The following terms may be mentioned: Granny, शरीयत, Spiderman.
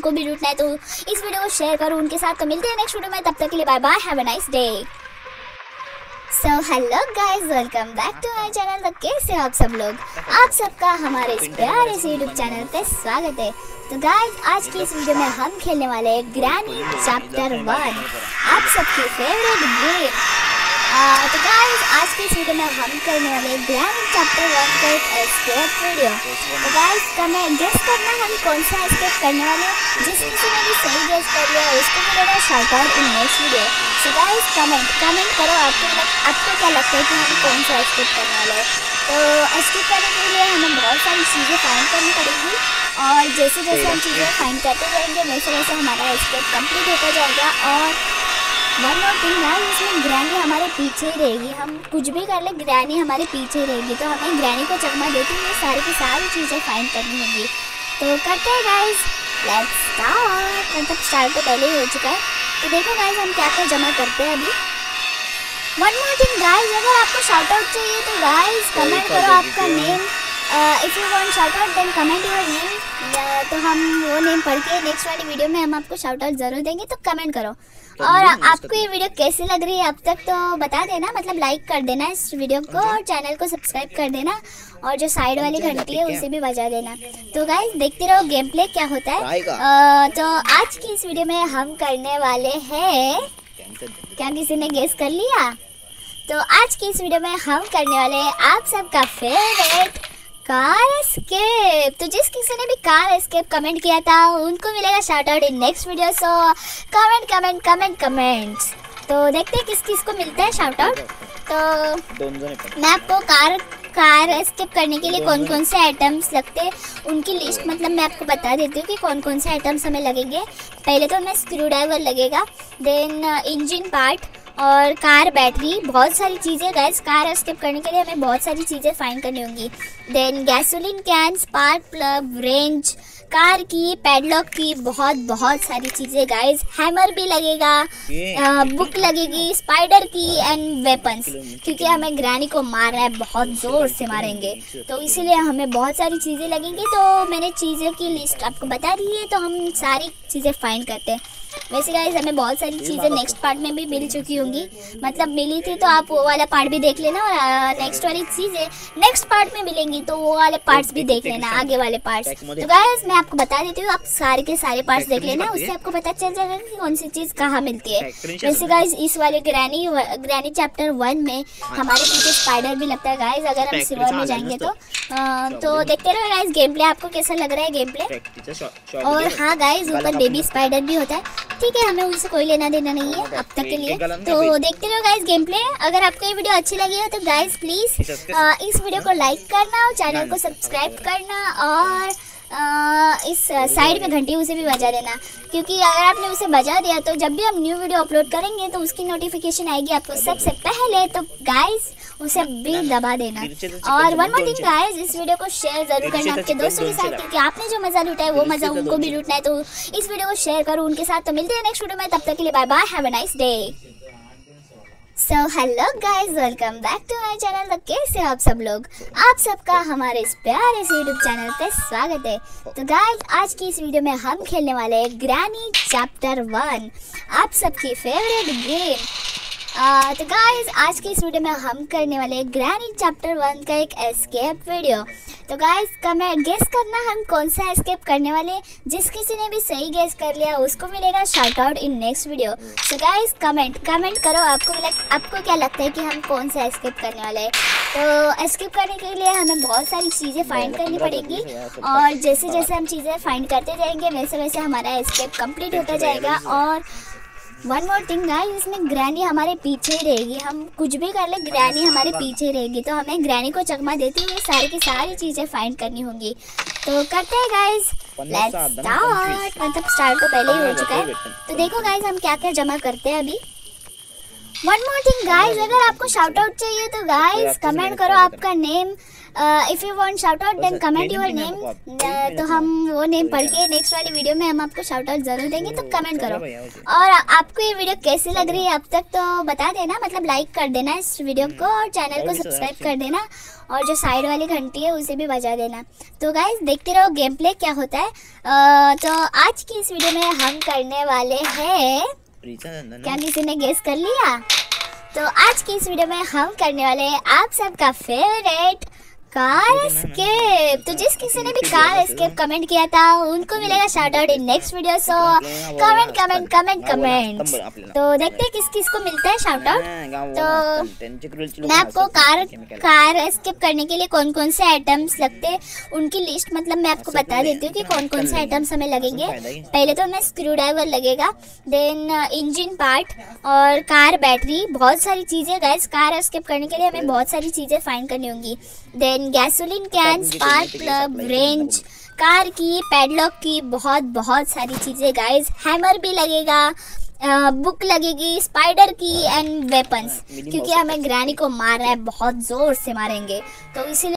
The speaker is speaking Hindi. उनको भी लूटना है तो इस वीडियो को शेयर करो उनके साथ। तो मिलते हैं नेक्स्ट वीडियो में, तब तक के लिए bye bye, have a nice day. So hello guys, welcome back to my channel. तो कैसे हो आप सब लोग? आप सबका हमारे इस प्यारे से यूट्यूब चैनल पे स्वागत है। तो गाइज आज की इस वीडियो में हम खेलने वाले हैं ग्रैनी चैप्टर 1, आप सबकी फेवरेट गेम। तो गाइज आज की इस वीडियो में हम करने वाले ग्रैनी चैप्टर 1 का एक एस्केप वीडियो। तो गाइज हमें गेस्ट करना हम कौन सा एस्केप करने वाले हैं, जिस किसी ने भी सही गेस्ट कर लिया उसको मिलेगा shout out in next video. So guys comment करो आपको क्या लगता है कि हम कौन सा एस्केप करने वाले हैं। तो एस्केप करने के लिए हमें बहुत सारी चीज़ें फाइंड करनी पड़ेगी, और जैसे जैसे हम चीज़ें फाइंड करते जाएंगे वैसे वैसे हमारा एस्केप कंप्लीट होता जाएगा। और वन और दिन यार इसमें ग्रैनी हमारे पीछे ही रहेगी, हम कुछ भी कर ले ग्रैनी हमारे पीछे रहेगी। तो हमें ग्रैनी को चकमा देती हुई सारी की सारी चीज़ें फाइंड करनी होगी। तो करते हैं गाइस, लेट्स स्टार्ट। मतलब स्टार्ट तो पहले ही हो चुका है। तो देखो गाइस हम क्या क्या जमा करते हैं अभी। वन मोर थिंग गाइस, अगर आपको शाउट आउट चाहिए तो गाइस कमेंट करो आपका name. If you want shout out then comment your name. तो हम वो नेम पढ़ के नेक्स्ट वाली वीडियो में हम आपको शाउट आउट ज़रूर देंगे। तो कमेंट करो। और आपको ये वीडियो कैसी लग रही है अब तक तो बता देना, मतलब लाइक कर देना इस वीडियो को, और चैनल को सब्सक्राइब कर देना, और जो साइड वाली घंटी है उसे भी बजा देना। तो गाइस देखते रहो गेम प्ले क्या होता है। तो आज की इस वीडियो में हम करने वाले हैं, क्या किसी ने गेस कर लिया? तो आज की इस वीडियो में हम करने वाले हैं आप सबका फेवरेट कार एस्केप। तो जिस किसी ने भी कार एस्केप कमेंट किया था उनको मिलेगा shout out in next video. So comment comment comment comments. तो देखते हैं किस किस को मिलता है शाउट आउट। तो मैं आपको कार एस्केप करने के लिए कौन कौन से आइटम्स लगते हैं उनकी लिस्ट, मतलब मैं आपको बता देती हूँ कि कौन कौन से आइटम्स हमें लगेंगे। पहले तो हमें स्क्रू ड्राइवर लगेगा, देन इंजन पार्ट और कार बैटरी। बहुत सारी चीज़ें गैस कार एस्केप करने के लिए हमें बहुत सारी चीज़ें फाइंड करनी होंगी। Then gasoline can, spark plug, wrench, car की, पैडलॉक की, बहुत बहुत सारी चीज़ें गाइस। हैमर भी लगेगा, बुक लगेगी, स्पाइडर की एंड वेपन्स, क्योंकि हमें ग्रैनी को मारना है, बहुत ज़ोर से मारेंगे तो इसीलिए हमें बहुत सारी चीज़ें लगेंगी। तो मैंने चीज़ों की लिस्ट आपको बता दी है, तो हम सारी चीज़ें फाइंड करते हैं। वैसे गाइस हमें बहुत सारी चीज़ें नेक्स्ट पार्ट में भी मिल चुकी होंगी, मतलब मिली थी तो आप वो वाला पार्ट भी देख लेना, और नेक्स्ट वाली चीज़ें नेक्स्ट पार्ट में मिलेंगी तो वो वाले पार्ट्स भी देख लेना, आगे वाले पार्ट्स। तो गाइस मैं आपको बता देती हूँ, आप सारे के सारे पार्ट्स देख लेना, उससे आपको पता चल जाएगा कि कौन सी चीज़ कहाँ मिलती है। वैसे गाइस इस वाले ग्रैनी चैप्टर 1 में हमारे पीछे स्पाइडर भी लगता है गाइस, अगर हम सिल्वर में जाएंगे तो देखते रहो गाइस गेम प्ले आपको कैसा लग रहा है गेम प्ले। और हाँ गाइस ऊपर बेबी स्पाइडर भी होता है, ठीक है, हमें उसे कोई लेना देना नहीं है अब तक के लिए। तो देखते रहो गाइस गेम प्ले। अगर आपको ये वीडियो अच्छी लगी हो तो गाइस प्लीज़ इस वीडियो को लाइक करना और चैनल को सब्सक्राइब करना, और इस साइड में घंटी उसे भी बजा देना, क्योंकि अगर आपने उसे बजा दिया तो जब भी हम न्यू वीडियो अपलोड करेंगे तो उसकी नोटिफिकेशन आएगी आपको सबसे पहले। तो गाइस उसे भी दबा देना। और वन मोर थिंग गाइस, इस वीडियो को शेयर जरूर करना आपके दोस्तों के साथ, क्योंकि आपने जो मज़ा लूटा है वो मज़ा उनको भी लूटना है। तो इस वीडियो को शेयर करो उनके साथ। तो मिलते हैं नेक्स्ट वीडियो में, तब तक के लिए bye bye, have a nice day. So hello guys, welcome back to my channel. तो कैसे हो आप सब लोग? आप सबका हमारे इस प्यारे से यूट्यूब चैनल पे स्वागत है। तो गाइज आज की इस वीडियो में हम खेलने वाले हैं ग्रैनी चैप्टर 1, आप सबकी फेवरेट गेम। तो गाइज आज की इस वीडियो में हम करने वाले हैं ग्रैनी चैप्टर 1 का एक एस्केप वीडियो। तो गाइज कमेंट गेस करना हम कौन सा एस्केप करने वाले, जिस किसी ने भी सही गेस कर लिया उसको मिलेगा shout out in next video. तो गाइज कमेंट करो आपको क्या लगता है कि हम कौन सा एस्केप करने वाले हैं। तो एस्केप करने के लिए हमें बहुत सारी चीज़ें फाइंड करनी पड़ेगी, और जैसे जैसे हम चीज़ें फाइंड करते जाएंगे वैसे वैसे हमारा एस्केप कंप्लीट होता जाएगा। और वन मोर थिंग गाइस, इसमें ग्रैनी हमारे पीछे ही रहेगी, हम कुछ भी कर ले ग्रैनी हमारे पीछे रहेगी। तो हमें ग्रैनी को चकमा देती हुई सारी की सारी चीज़ें फाइंड करनी होगी। तो करते हैं गाइस, लेट्स स्टार्ट। मतलब स्टार्ट तो पहले ही हो चुका है। तो देखो गाइस हम क्या क्या जमा करते हैं अभी। वन मोर थिंग गाइस, अगर आपको शाउट आउट चाहिए तो गाइस कमेंट करो आपका name. If you want shout out then comment your name, तो हम वो नेम पढ़ के नेक्स्ट वाली वीडियो में हम आपको शाउट आउट जरूर देंगे, तो कमेंट करो। और आपको ये वीडियो कैसी लग रही है अब तक तो बता देना, मतलब लाइक कर देना इस वीडियो को और चैनल को सब्सक्राइब कर देना, और जो साइड वाली घंटी है उसे भी बजा देना। तो गाइस देखते रहो गेम प्ले क्या होता है। तो आज की इस वीडियो में हम करने वाले हैं, क्या किसी ने गेस कर लिया? तो आज की इस वीडियो में हम करने वाले हैं आप सबका फेवरेट कार एस्केप। तो जिस किसी ने भी कार एस्केप कमेंट किया था उनको मिलेगा shout out in next video. So comment comment comment comment, तो देखते हैं किस किस को मिलता है शाउट आउट। तो मैं आपको कार एस्केप करने के लिए कौन कौन से आइटम्स लगते हैं उनकी लिस्ट, मतलब मैं आपको बता देती हूँ कि कौन कौन से आइटम्स हमें लगेंगे। पहले तो हमें स्क्रू ड्राइवर लगेगा, देन इंजन पार्ट और कार बैटरी, बहुत सारी चीज़ें। गाइस कार एस्केप करने के लिए हमें बहुत सारी चीज़ें फाइंड करनी होंगी। Then gasoline can, spark plug, wrench, car की, पैडलॉक की, बहुत बहुत सारी चीज़ें गाइस। हैमर भी लगेगा, बुक लगेगी, स्पाइडर की एंड वेपन्स, क्योंकि हमें ग्रैनी को मारना है, बहुत जोर से मारेंगे तो इसीलिए